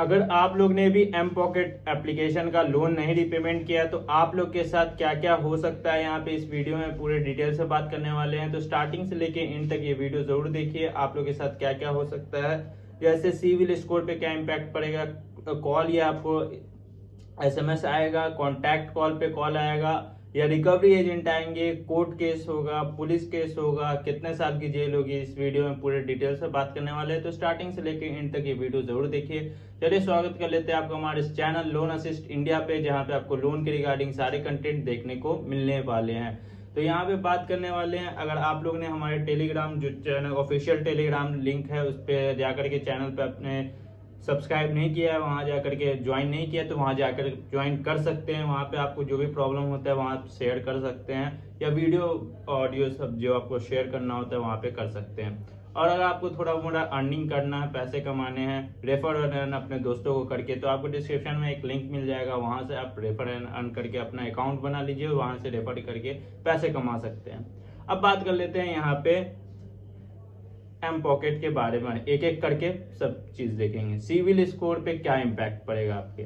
अगर आप लोग ने भी एम पॉकेट एप्लीकेशन का लोन नहीं रिपेमेंट किया तो आप लोग के साथ क्या क्या हो सकता है यहाँ पे इस वीडियो में पूरे डिटेल से बात करने वाले हैं। तो स्टार्टिंग से लेके एंड तक ये वीडियो जरूर देखिए। आप लोग के साथ क्या क्या हो सकता है, जैसे सिविल स्कोर पे क्या इम्पैक्ट पड़ेगा, कॉल या आपको SMS आएगा, कॉन्टैक्ट कॉल पे कॉल आएगा या रिकवरी एजेंट आएंगे, कोर्ट केस होगा, पुलिस केस होगा, कितने साल की जेल होगी, इस वीडियो में पूरे डिटेल से बात करने वाले हैं। तो स्टार्टिंग से लेकर एंड तक ये वीडियो जरूर देखिए। चलिए स्वागत कर लेते हैं आपको हमारे इस चैनल लोन असिस्ट इंडिया पे, जहाँ पे आपको लोन के रिगार्डिंग सारे कंटेंट देखने को मिलने वाले हैं। तो यहाँ पे बात करने वाले हैं, अगर आप लोग ने हमारे टेलीग्राम जो चैनल ऑफिशियल टेलीग्राम लिंक है उस पर जाकर के चैनल पे अपने सब्सक्राइब नहीं किया है, वहाँ जाकर के ज्वाइन नहीं किया तो वहाँ जाकर ज्वाइन कर सकते हैं। वहाँ पे आपको जो भी प्रॉब्लम होता है वहाँ शेयर कर सकते हैं या वीडियो ऑडियो सब जो आपको शेयर करना होता है वहाँ पे कर सकते हैं। और अगर आपको थोड़ा मोड़ा अर्निंग करना है, पैसे कमाने हैं, रेफर एंड अर्न अपने दोस्तों को करके, तो आपको डिस्क्रिप्शन में एक लिंक मिल जाएगा, वहाँ से आप रेफर एंड अर्न करके अपना अकाउंट बना लीजिए और वहाँ से रेफर करके पैसे कमा सकते हैं। अब बात कर लेते हैं यहाँ पे एम पॉकेट के बारे में, एक एक करके सब चीज़ देखेंगे। सिविल स्कोर पे क्या इम्पैक्ट पड़ेगा आपके,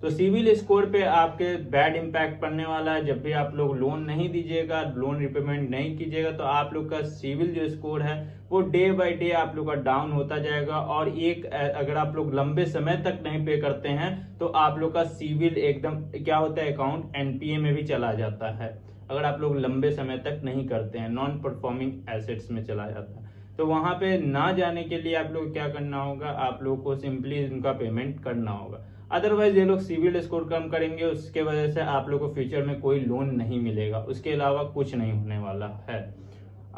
तो सिविल स्कोर पे आपके बैड इम्पैक्ट पड़ने वाला है। जब भी आप लोग लोन नहीं दीजिएगा, लोन रिपेमेंट नहीं कीजिएगा तो आप लोग का सिविल जो स्कोर है वो डे बाय डे आप लोग का डाउन होता जाएगा। और एक अगर आप लोग लंबे समय तक नहीं पे करते हैं तो आप लोग का सिविल एकदम क्या होता है, अकाउंट NPA में भी चला जाता है। अगर आप लोग लंबे समय तक नहीं करते हैं, नॉन परफॉर्मिंग एसेट्स में चला जाता है। तो वहाँ पे ना जाने के लिए आप लोग क्या करना होगा, आप लोग को सिंपली उनका पेमेंट करना होगा, अदरवाइज ये लोग सिविल स्कोर कम करेंगे, उसके वजह से आप लोग को फ्यूचर में कोई लोन नहीं मिलेगा। उसके अलावा कुछ नहीं होने वाला है।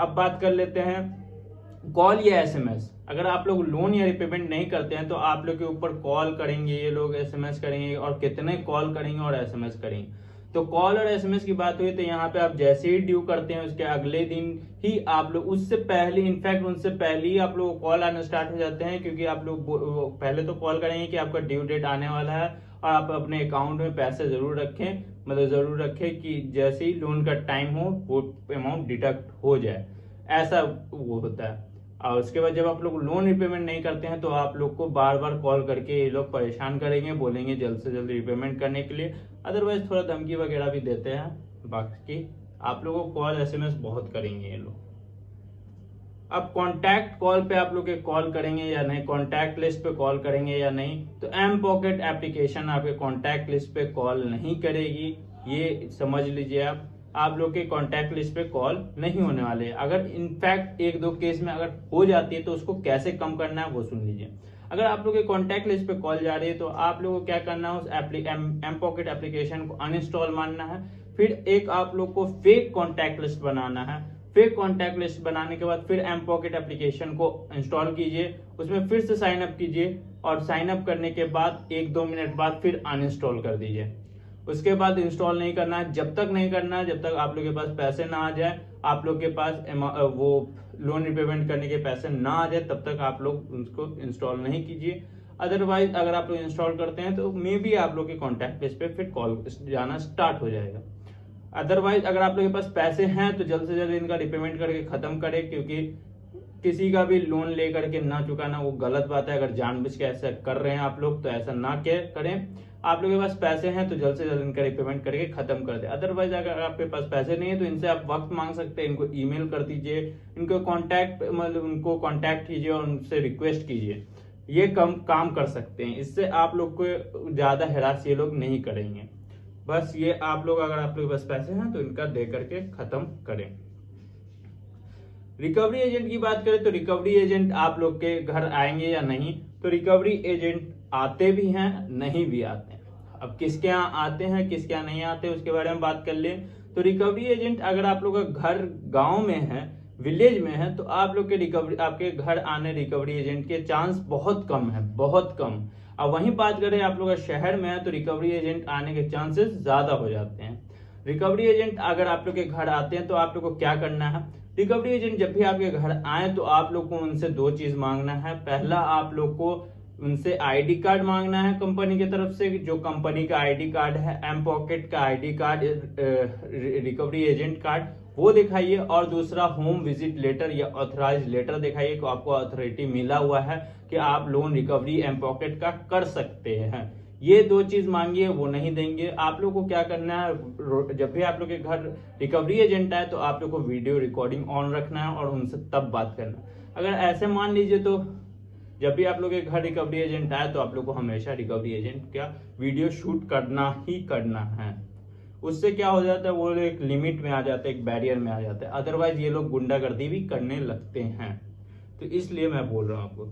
अब बात कर लेते हैं कॉल या SMS। अगर आप लोग लोन या रिपेमेंट नहीं करते हैं तो आप लोग के ऊपर कॉल करेंगे ये लोग, SMS करेंगे, और कितने कॉल करेंगे और SMS करेंगे। तो कॉल और SMS की बात हुई तो यहाँ पे आप जैसे ही ड्यू करते हैं उसके अगले दिन ही आप लोग, उससे पहले इनफैक्ट उनसे पहले ही आप लोग कॉल आना स्टार्ट हो जाते हैं, क्योंकि आप लोग पहले तो कॉल करेंगे कि आपका ड्यू डेट आने वाला है और आप अपने अकाउंट में पैसे जरूर रखें, मतलब जरूर रखें कि जैसे ही लोन का टाइम हो वो अमाउंट डिडक्ट हो जाए, ऐसा वो होता है। और उसके बाद जब आप लोग लोन रिपेमेंट नहीं करते हैं तो आप लोग को बार बार कॉल करके ये लोग परेशान करेंगे, बोलेंगे जल्द से जल्द रिपेमेंट करने के लिए, अदरवाइज थोड़ा धमकी वगैरह भी देते हैं। बाकी आप लोगों को कॉल SMS बहुत करेंगे ये लोग। अब कॉन्टैक्ट कॉल पे आप लोग के कॉल करेंगे या नहीं, कॉन्टैक्ट लिस्ट पे कॉल करेंगे या नहीं, तो एम पॉकेट एप्लीकेशन आपके कॉन्टैक्ट लिस्ट पे कॉल नहीं करेगी, ये समझ लीजिए। आप लोग के कॉन्टैक्ट लिस्ट पे कॉल नहीं होने वाले। अगर इनफैक्ट 1-2 केस में अगर हो जाती है तो उसको कैसे कम करना है वो सुन लीजिए। अगर आप लोग के कॉन्टैक्ट लिस्ट पे कॉल जा रही है तो आप लोगों को क्या करना है, उस एम पॉकेट एप्लीकेशन को अनइंस्टॉल मानना है। फिर एक आप लोग को फेक कॉन्टैक्ट लिस्ट बनाना है। फेक कॉन्टैक्ट लिस्ट बनाने के बाद फिर एम पॉकेट एप्लीकेशन को इंस्टॉल कीजिए, उसमें फिर से साइन अप कीजिए और साइन अप करने के बाद 1-2 मिनट बाद फिर अनइंस्टॉल कर दीजिए। उसके बाद इंस्टॉल नहीं करना है, जब तक नहीं करना है जब तक आप लोग के पास पैसे ना आ जाए, आप लोग के पास वो लोन रिपेमेंट करने के पैसे ना आ जाए, तब तक आप लोग उसको इंस्टॉल नहीं कीजिए। अदरवाइज अगर आप लोग इंस्टॉल करते हैं तो मे भी आप लोग के कॉन्टैक्ट लिस्ट पे फिर कॉल जाना स्टार्ट हो जाएगा। अदरवाइज अगर आप लोग के पास पैसे हैं तो जल्द से जल्द इनका रिपेमेंट करके खत्म करें, क्योंकि किसी का भी लोन लेकर के ना चुकाना वो गलत बात है। अगर जानबूझ के ऐसा कर रहे हैं आप लोग तो ऐसा ना करें। आप लोग के पास पैसे हैं तो जल्द से जल्द इनका रिपेमेंट करके खत्म कर दे। अदरवाइज अगर आपके पास पैसे नहीं है तो इनसे आप वक्त मांग सकते हैं, इनको ईमेल कर दीजिए, इनको कॉन्टैक्ट मतलब उनको कॉन्टैक्ट कीजिए और उनसे रिक्वेस्ट कीजिए, ये कम काम कर सकते हैं। इससे आप लोग को ज्यादा हैरास ये लोग नहीं करेंगे। बस ये आप लोग अगर आप लोग के पास पैसे हैं तो इनका दे करके खत्म करें। रिकवरी एजेंट की बात करें तो रिकवरी एजेंट आप लोग के घर आएंगे या नहीं, तो रिकवरी एजेंट आते भी हैं नहीं भी आते हैं। अब किसके यहाँ आते हैं किसके यहाँ नहीं आते उसके बारे में बात कर लें तो रिकवरी एजेंट अगर आप लोग का घर गांव में है, विलेज में है, तो आप लोग के रिकवरी आपके घर आने रिकवरी एजेंट के चांस बहुत कम है, बहुत कम। अब वहीं बात करें आप लोग का शहर में है तो रिकवरी एजेंट आने के चांसेस ज्यादा हो जाते हैं। रिकवरी एजेंट अगर आप लोग के घर आते हैं तो आप लोग को क्या करना है, रिकवरी एजेंट जब भी आपके घर आए तो आप लोग को उनसे 2 चीज मांगना है। पहला आप लोग को उनसे आईडी कार्ड मांगना है कंपनी की तरफ से, जो कंपनी का आईडी कार्ड है, एम पॉकेट का ID card, recovery agent card वो दिखाइए, और दूसरा होम विजिट लेटर या ऑथराइज लेटर दिखाइए कि आपको अथॉरिटी मिला हुआ है कि आप लोन रिकवरी एम पॉकेट का कर सकते हैं। ये दो चीज मांगिए, वो नहीं देंगे। आप लोग को क्या करना है, जब भी आप लोग के घर रिकवरी एजेंट आए तो आप लोग को वीडियो रिकॉर्डिंग ऑन रखना है और उनसे तब बात करना है। अगर ऐसे मान लीजिए तो जब भी आप लोग के घर रिकवरी एजेंट आए तो आप लोग को हमेशा रिकवरी एजेंट का वीडियो शूट करना ही करना है। उससे क्या हो जाता है, वो एक लिमिट में आ जाता है, एक बैरियर में आ जाता है, अदरवाइज ये लोग गुंडागर्दी भी करने लगते हैं। तो इसलिए मैं बोल रहा हूँ आपको।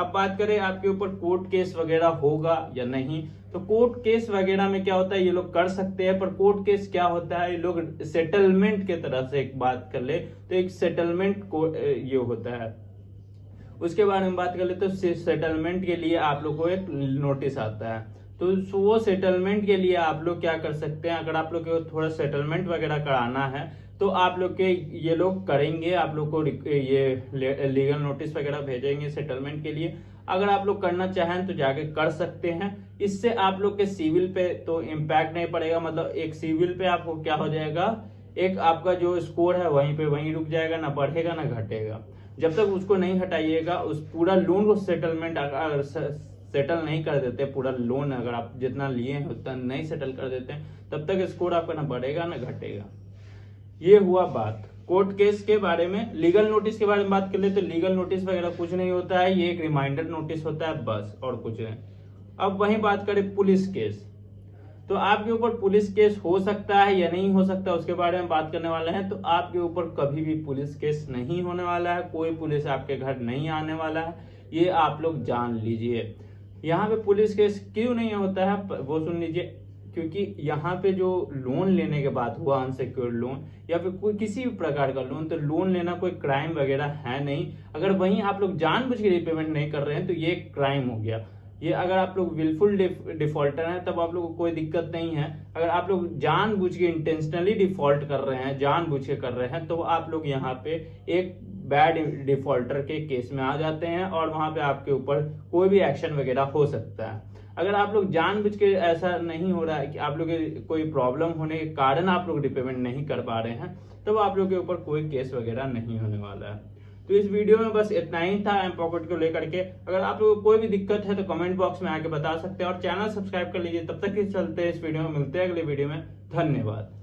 अब बात करें आपके ऊपर कोर्ट केस वगैरह होगा या नहीं, तो कोर्ट केस वगैरह में क्या होता है, ये लोग कर सकते हैं, पर कोर्ट केस क्या होता है, ये लोग सेटलमेंट के तरह से एक बात कर ले तो एक सेटलमेंट को ये होता है, उसके बारे में बात कर ले तो सेटलमेंट के लिए आप लोग को एक नोटिस आता है। तो वो सेटलमेंट के लिए आप लोग क्या कर सकते हैं, अगर आप लोग को थोड़ा सेटलमेंट वगैरह कराना है तो आप लोग के ये लोग करेंगे, आप लोग को ये लीगल नोटिस वगैरह भेजेंगे सेटलमेंट के लिए। अगर आप लोग करना चाहें तो जाके कर सकते हैं। इससे आप लोग के सिविल पे तो इम्पैक्ट नहीं पड़ेगा, मतलब एक सिविल पे आपको क्या हो जाएगा, एक आपका जो स्कोर है वहीं पे वहीं रुक जाएगा, ना बढ़ेगा ना घटेगा। जब तक उसको नहीं हटाइएगा, उस पूरा लोन को सेटलमेंट अगर सेटल नहीं कर देते, पूरा लोन अगर आप जितना लिए हैं उतना नहीं सेटल कर देते हैं, तब तक स्कोर आपका ना बढ़ेगा ना घटेगा। ये हुआ बात कोर्ट केस के बारे में। लीगल नोटिस के बारे में बात कर ले तो लीगल नोटिस वगैरह कुछ नहीं होता है, ये एक रिमाइंडर नोटिस होता है बस, और कुछ नहीं। अब वहीं बात करें पुलिस केस, तो आपके ऊपर पुलिस केस हो सकता है या नहीं हो सकता, उसके बारे में बात करने वाले हैं। तो आपके ऊपर कभी भी पुलिस केस नहीं होने वाला है, कोई पुलिस आपके घर नहीं आने वाला है, ये आप लोग जान लीजिए। यहाँ पे पुलिस केस क्यों नहीं होता है वो सुन लीजिए, क्योंकि यहाँ पे जो लोन लेने के बात हुआ, अनसिक्योर्ड लोन या फिर कोई किसी भी प्रकार का लोन, तो लोन लेना कोई क्राइम वगैरह है नहीं। अगर वहीं आप लोग जानबूझ के रिपेमेंट नहीं कर रहे हैं तो ये क्राइम हो गया। ये अगर आप लोग विलफुल डिफॉल्टर हैं तब आप लोग को कोई दिक्कत नहीं है। अगर आप लोग जानबूझ के इंटेंशनली डिफॉल्ट कर रहे हैं, जानबूझ के कर रहे हैं, तो आप लोग यहाँ पे एक बैड डिफॉल्टर के केस में आ जाते हैं और वहां पे आपके ऊपर कोई भी एक्शन वगैरह हो सकता है। अगर आप लोग जानबूझ के ऐसा नहीं हो रहा है कि आप लोग कोई प्रॉब्लम होने के कारण आप लोग रिपेमेंट नहीं कर पा रहे हैं, तब तो आप लोग के ऊपर कोई केस वगैरह नहीं होने वाला है। तो इस वीडियो में बस इतना ही था एम पॉकेट को लेकर के। अगर आप लोग कोई भी दिक्कत है तो कमेंट बॉक्स में आके बता सकते हैं और चैनल सब्सक्राइब कर लीजिए। तब तक के चलते इस वीडियो में मिलते हैं अगले वीडियो में। धन्यवाद।